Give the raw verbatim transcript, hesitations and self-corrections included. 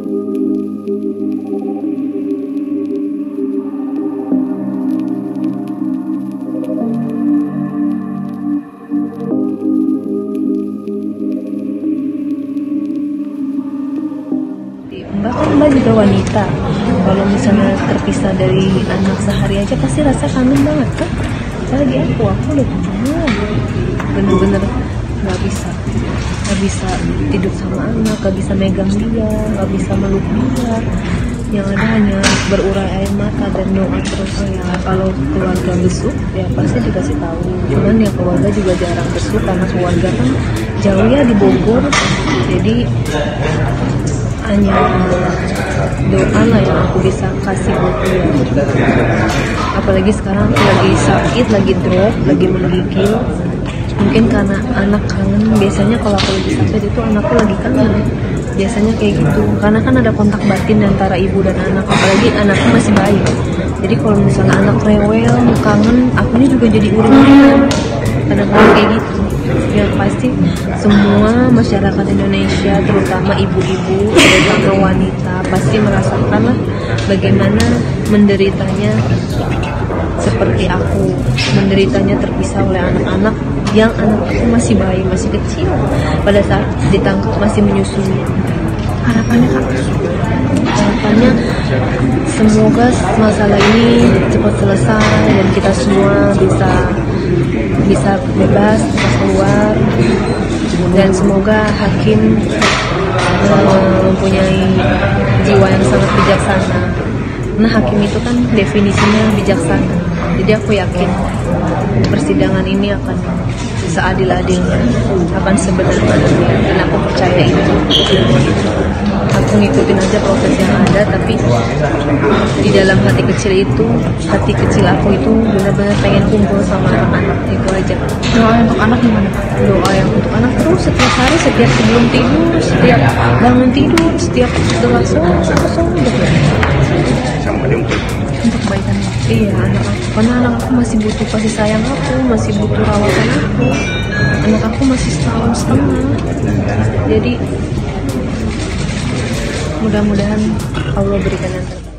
Mbak, kan Mbak juga wanita. Kalau misalnya terpisah dari anak sehari aja pasti rasa kangen banget kan? Apalagi aku, aku udah kangen. Bener-bener gak bisa. Gak bisa tidur sama anak, gak bisa megang dia, gak bisa meluk dia. Yang ada hanya berurai air mata dan doa terus. Ya, kalau keluarga besuk, ya pasti dikasih tahu. Cuman ya keluarga juga jarang besuk karena keluarga kan jauh ya di Bogor. Jadi hanya doa lah yang aku bisa kasih buat dia. Apalagi sekarang lagi sakit, lagi drop, lagi menggigil. Mungkin karena anak kangen. Biasanya kalau aku lagi sakit itu anakku lagi kangen. Biasanya kayak gitu. Karena kan ada kontak batin antara ibu dan anak. Apalagi anakku masih bayi. Jadi kalau misalnya anak rewel, kangen, aku ini juga jadi urung-urung. Kadang-kadang kayak gitu. Ya pasti semua masyarakat Indonesia, terutama ibu-ibu, terutama wanita, pasti merasakan lah bagaimana menderitanya seperti aku, menderitanya terpisah oleh anak-anak yang anak aku masih bayi, masih kecil, pada saat ditangkap masih menyusui. Harapannya kak, harapannya semoga masalah ini cepat selesai dan kita semua bisa bisa bebas, bisa keluar, dan semoga hakim uh, mempunyai jiwa yang sangat bijaksana. Nah, hakim itu kan definisinya bijaksana. Jadi aku yakin persidangan ini akan seadil-adilnya, akan sebenar-benarnya, dan aku percaya itu. Aku ngikutin aja proses yang ada, tapi di dalam hati kecil itu, hati kecil aku itu benar-benar pengen kumpul sama anak-anak, itu aja. Doa untuk anak gimana? Doa yang untuk anak terus setiap hari, setiap sebelum tidur, setiap bangun tidur, setiap setelah sholat, untuk kebaikan aku. Iya, anak aku, karena anak aku masih butuh kasih sayang aku, masih butuh rawatan aku. Anak aku masih setahun setengah, jadi mudah-mudahan Allah berikan yang terbaik.